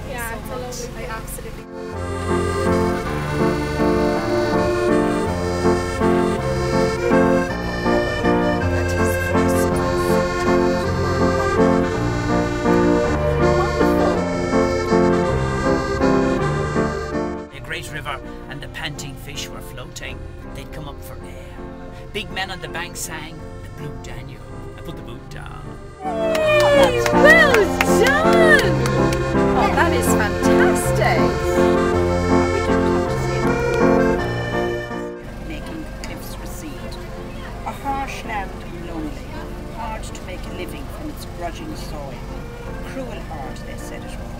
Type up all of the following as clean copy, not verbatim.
Thank you so much. I absolutely. River and the panting fish were floating. They'd come up for air. Big men on the bank sang the Blue Danube. I put the boot down. Yay, well done! Oh, that is fantastic. Making the cliffs recede. A harsh land and lonely. Hard to make a living from its grudging soil. Cruel hard, they said it was.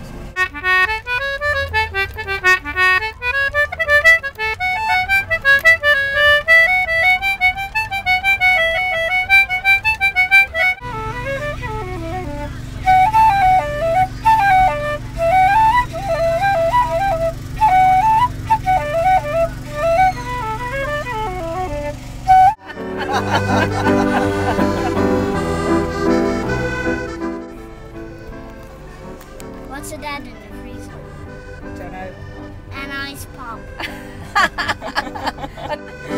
What's a dad in the freezer? I don't know. An ice pop.